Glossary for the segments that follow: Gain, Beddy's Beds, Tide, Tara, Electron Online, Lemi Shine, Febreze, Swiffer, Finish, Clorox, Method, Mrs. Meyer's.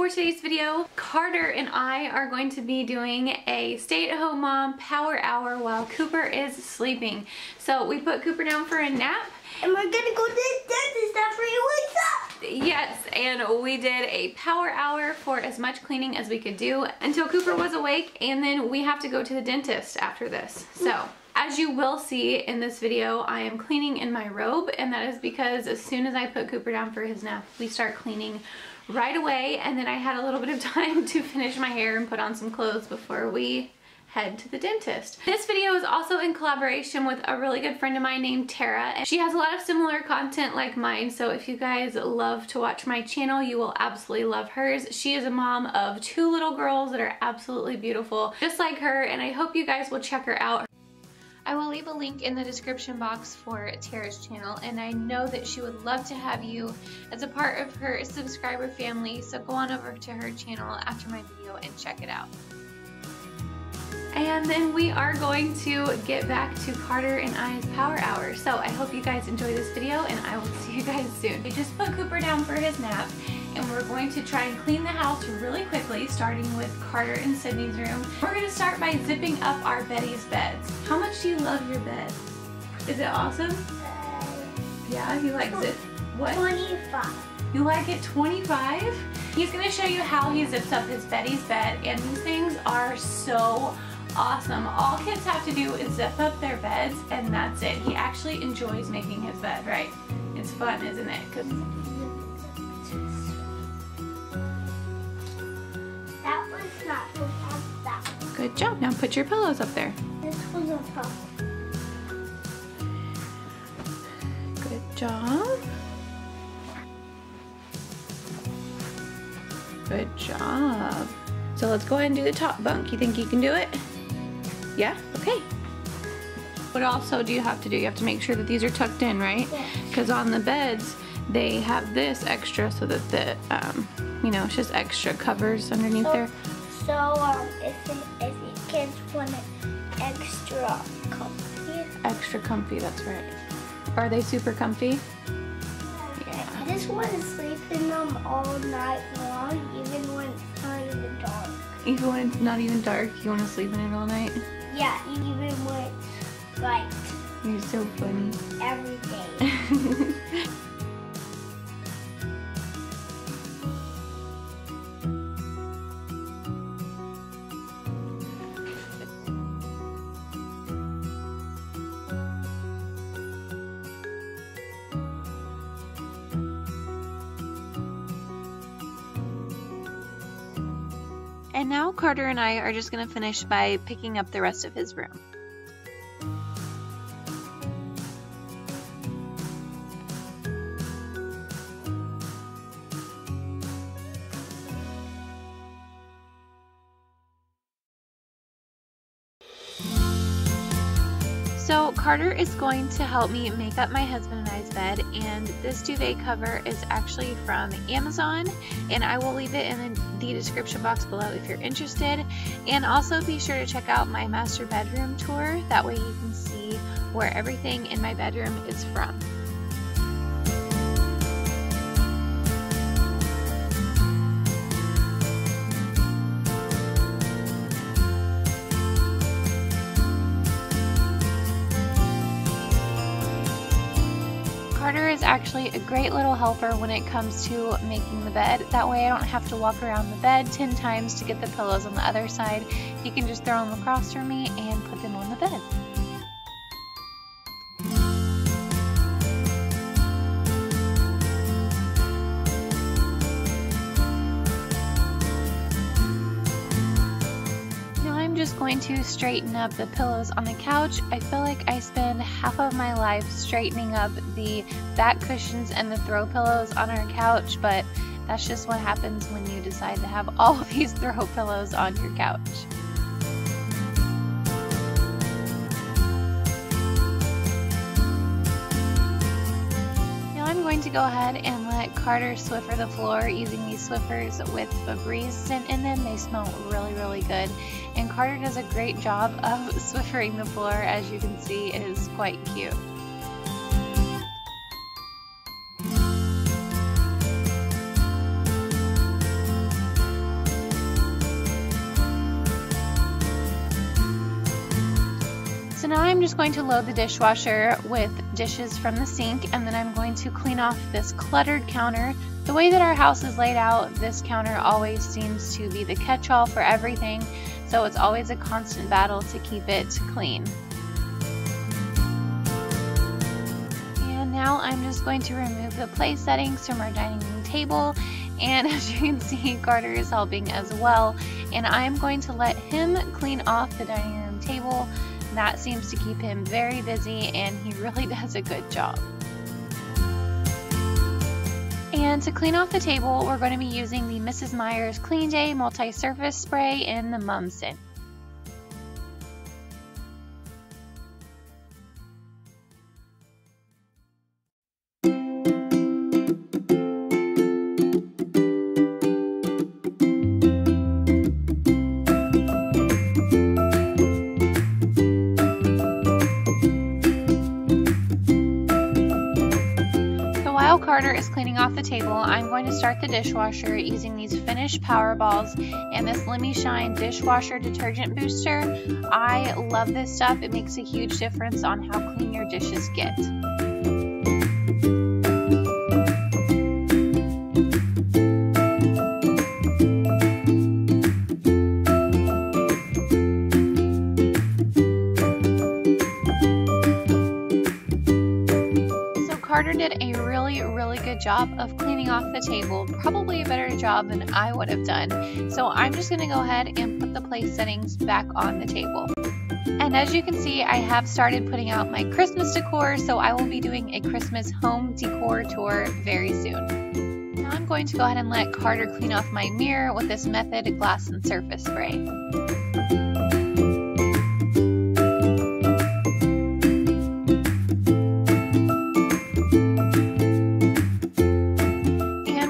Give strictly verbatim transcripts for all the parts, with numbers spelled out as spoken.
for today's video, Carter and I are going to be doing a stay-at-home mom power hour while Cooper is sleeping. So we put Cooper down for a nap. And we're gonna go to the dentist after he wakes up! Yes, and we did a power hour for as much cleaning as we could do until Cooper was awake, and then we have to go to the dentist after this. So, as you will see in this video, I am cleaning in my robe, and that is because as soon as I put Cooper down for his nap, we start cleaning right away, and then I had a little bit of time to finish my hair and put on some clothes before we head to the dentist. This video is also in collaboration with a really good friend of mine named Tara, and she has a lot of similar content like mine, so if you guys love to watch my channel, you will absolutely love hers. She is a mom of two little girls that are absolutely beautiful, just like her, and I hope you guys will check her out. I will leave a link in the description box for Tara's channel, and I know that she would love to have you as a part of her subscriber family, so go on over to her channel after my video and check it out. And then we are going to get back to Carter and I's power hour. So I hope you guys enjoy this video, and I will see you guys soon. We just put Cooper down for his nap, and we're going to try and clean the house really quickly, starting with Carter and Sydney's room. We're gonna start by zipping up our Beddy's beds. How much do you love your bed? Is it awesome? Uh, yeah, you like zip, what? twenty-five. You like it twenty-five? He's gonna show you how he zips up his Beddy's bed, and these things are so awesome. All kids have to do is zip up their beds, and that's it. He actually enjoys making his bed, right? It's fun, isn't it? That was not that one. Good job. Now put your pillows up there. This one's on top. Good job. Good job. So let's go ahead and do the top bunk. You think you can do it? Yeah? Okay. What also do you have to do? You have to make sure that these are tucked in, right? Yeah. Because on the beds, they have this extra so that the, um, you know, it's just extra covers underneath so, there. So, um, if the, if the kids want an extra comfy. Extra comfy, that's right. Are they super comfy? Yeah. I just want to sleep in them all night long, even when it's not even dark. Even when it's not even dark, you want to sleep in it all night? Yeah, even when it's light. You're so funny. Every day. And now Carter and I are just going to finish by picking up the rest of his room. So Carter is going to help me make up my husband and I's bed, and this duvet cover is actually from Amazon, and I will leave it in the description box below if you're interested. And also be sure to check out my master bedroom tour, that way you can see where everything in my bedroom is from. Carter is actually a great little helper when it comes to making the bed. That way I don't have to walk around the bed ten times to get the pillows on the other side. He can just throw them across from me and put them on the bed. Just going to straighten up the pillows on the couch. I feel like I spend half of my life straightening up the back cushions and the throw pillows on our couch, but that's just what happens when you decide to have all of these throw pillows on your couch. Now I'm going to go ahead and let Carter Swiffer the floor using these Swiffers with Febreze scent in them. They smell really, really good. And Carter does a great job of Swiffering the floor, as you can see, it is quite cute. now I'm just going to load the dishwasher with dishes from the sink, and then I'm going to clean off this cluttered counter. The way that our house is laid out, this counter always seems to be the catch-all for everything, so it's always a constant battle to keep it clean. And now I'm just going to remove the place settings from our dining room table, and as you can see, Carter is helping as well, and I'm going to let him clean off the dining room table. That seems to keep him very busy, and he really does a good job. And to clean off the table, we're going to be using the Missus Meyer's Clean Day Multi-Surface Spray in the Mum Scent. Carter is cleaning off the table, I'm going to start the dishwasher using these Finish Power Balls and this Lemi Shine Dishwasher Detergent Booster. I love this stuff. It makes a huge difference on how clean your dishes get. Carter did a really, really good job of cleaning off the table, probably a better job than I would have done. So I'm just going to go ahead and put the place settings back on the table. And as you can see, I have started putting out my Christmas decor, so I will be doing a Christmas home decor tour very soon. Now I'm going to go ahead and let Carter clean off my mirror with this Method Glass and Surface Spray.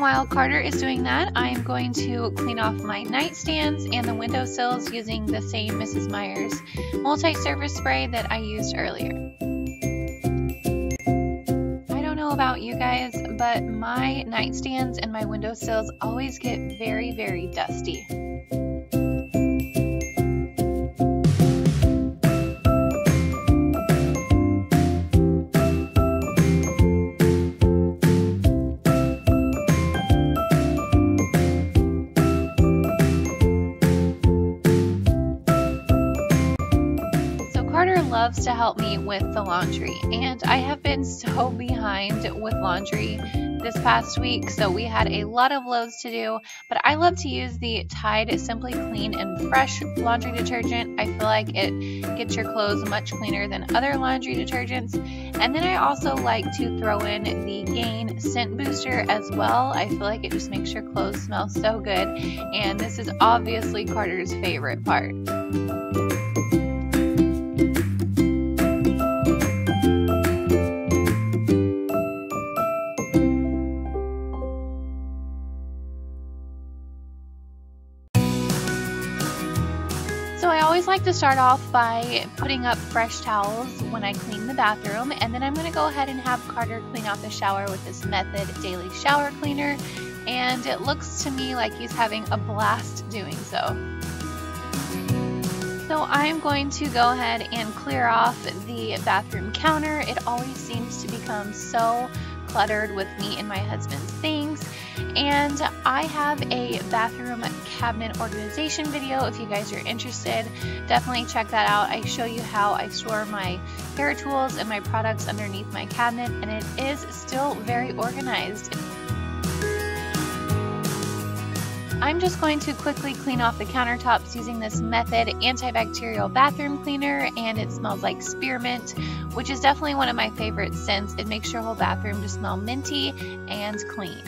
While Carter is doing that, I am going to clean off my nightstands and the windowsills using the same Missus Meyer's multi-surface spray that I used earlier. I don't know about you guys, but my nightstands and my windowsills always get very, very dusty. Carter loves to help me with the laundry, and I have been so behind with laundry this past week, so we had a lot of loads to do, but I love to use the Tide Simply Clean and Fresh laundry detergent. I feel like it gets your clothes much cleaner than other laundry detergents, and then I also like to throw in the Gain scent booster as well. I feel like it just makes your clothes smell so good, and this is obviously Carter's favorite part. So I always like to start off by putting up fresh towels when I clean the bathroom, and then I'm going to go ahead and have Carter clean off the shower with this Method Daily Shower Cleaner, and it looks to me like he's having a blast doing so. So I'm going to go ahead and clear off the bathroom counter. It always seems to become so cluttered with me and my husband's things. And I have a bathroom cabinet organization video if you guys are interested. Definitely check that out. I show you how I store my hair tools and my products underneath my cabinet, and it is still very organized. I'm just going to quickly clean off the countertops using this Method antibacterial bathroom cleaner, and it smells like spearmint, which is definitely one of my favorite scents. It makes your whole bathroom just smell minty and clean.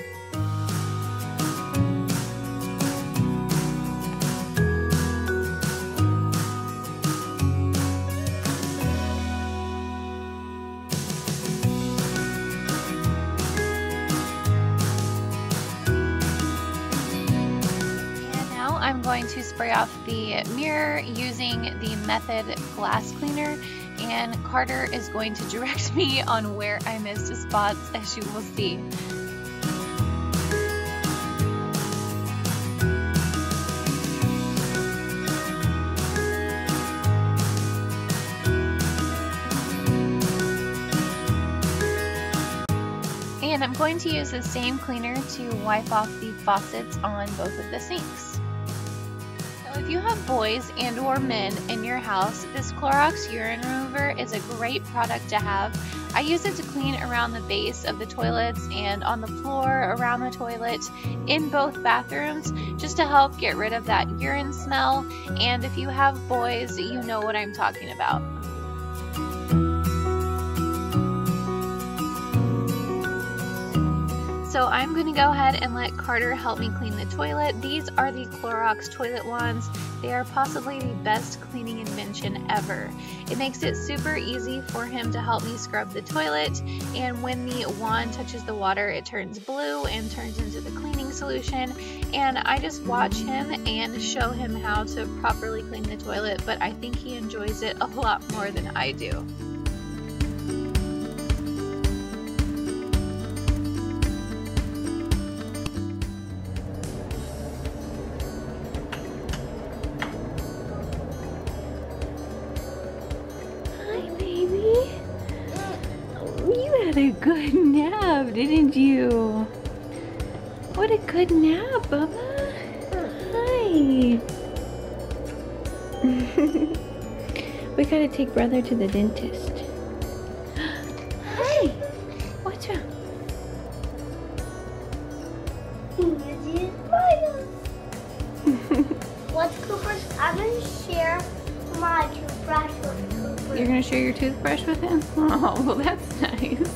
I'm going to spray off the mirror using the Method glass cleaner, and Carter is going to direct me on where I missed spots, as you will see. going to use the same cleaner to wipe off the faucets on both of the sinks. So if you have boys and or men in your house, this Clorox urine remover is a great product to have. I use it to clean around the base of the toilets and on the floor around the toilet in both bathrooms, just to help get rid of that urine smell. And if you have boys, you know what I'm talking about. So I'm going to go ahead and let Carter help me clean the toilet. These are the Clorox toilet wands. They are possibly the best cleaning invention ever. It makes it super easy for him to help me scrub the toilet, and when the wand touches the water, it turns blue and turns into the cleaning solution, and I just watch him and show him how to properly clean the toilet, but I think he enjoys it a lot more than I do. A good nap, didn't you? What a good nap, Bubba. Hi. We gotta take brother to the dentist. Hi. What's up? What's Cooper's? I'm gonna share my toothbrush with Cooper. You're gonna share your toothbrush with him? Oh, well, that's nice.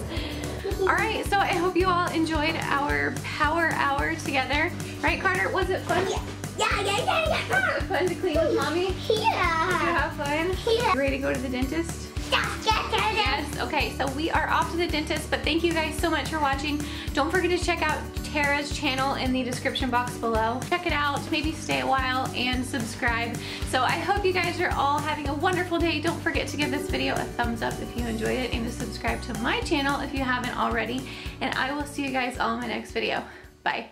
Alright, so I hope you all enjoyed our power hour together. Right, Carter? Was it fun? Yeah, yeah, yeah, yeah, yeah. Was it fun to clean with Mommy? Yeah. Did you have fun? Yeah. You ready to go to the dentist? Yeah, yeah, yeah, yeah. Yes, okay, so we are off to the dentist, but thank you guys so much for watching. Don't forget to check out Tara's channel in the description box below. Check it out, maybe stay a while and subscribe. So I hope you guys are all having a wonderful day. Don't forget to give this video a thumbs up if you enjoyed it, and to subscribe to my channel if you haven't already. And I will see you guys all in my next video. Bye.